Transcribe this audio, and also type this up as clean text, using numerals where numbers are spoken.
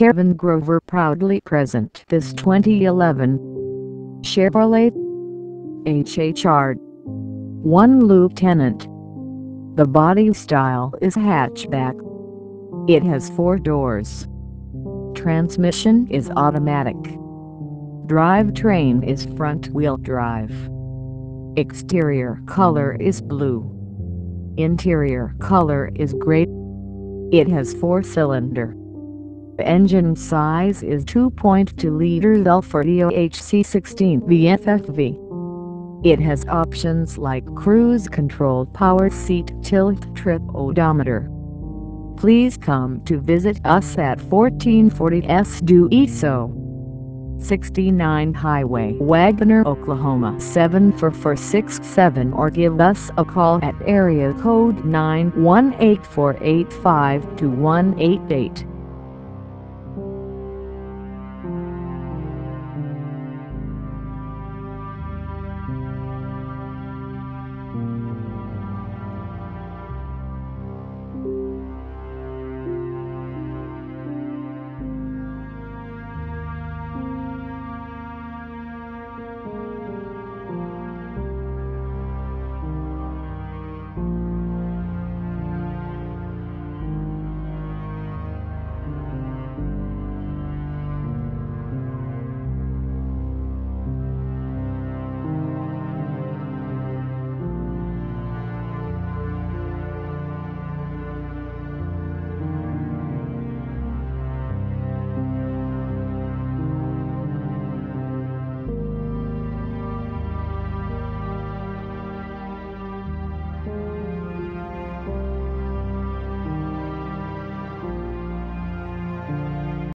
Kevin Grover proudly present this 2011 Chevrolet HHR 1 Lieutenant. The body style is hatchback. It has 4 doors. Transmission is automatic. Drivetrain is front-wheel drive. Exterior color is blue. Interior color is gray. It has 4-cylinder. Engine size is 2.2 liters L for DOHC 16V FFV. It has options like cruise control, power seat, tilt, trip odometer. Please come to visit us at 1440 S. Dewey SO 69 Highway, Wagoner, Oklahoma 74467, or give us a call at area code 918-485-2188.